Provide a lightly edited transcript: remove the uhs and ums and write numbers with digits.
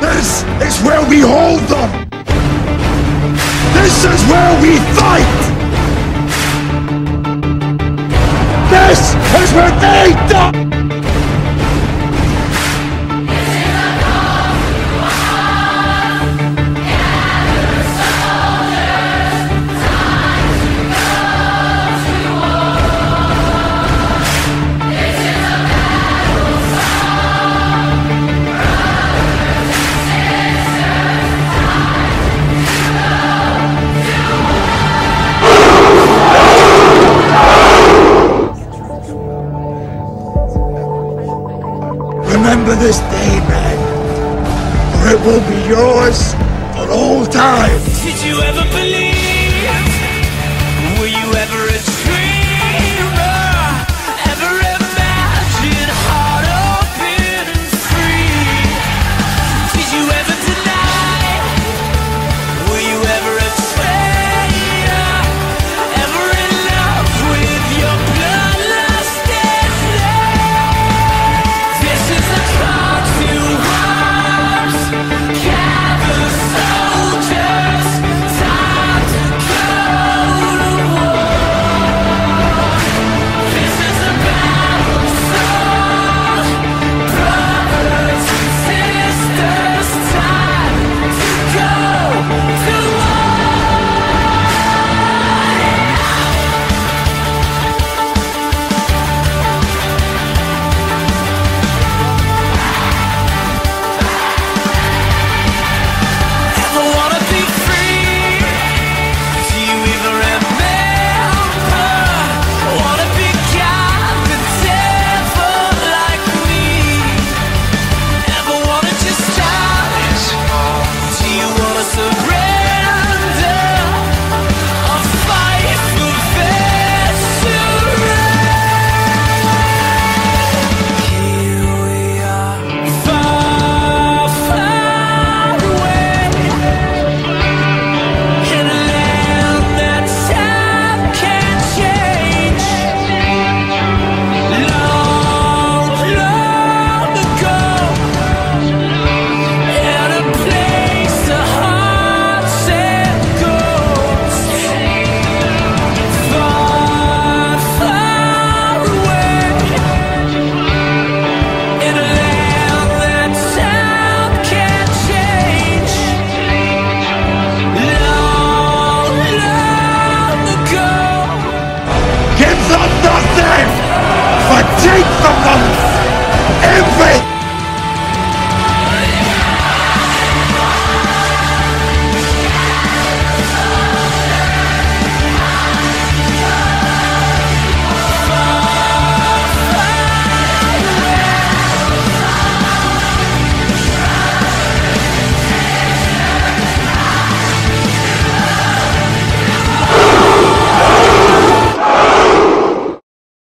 This is where we hold them! This is where we fight! This is where they die! Remember this day, man, or it will be yours for all time. Did you ever believe? Were you ever a dreamer? Ever imagine heart open and free? Did you ever deny? Were you ever a traitor? Ever in love with your bloodlust desire? This is the time. Take from the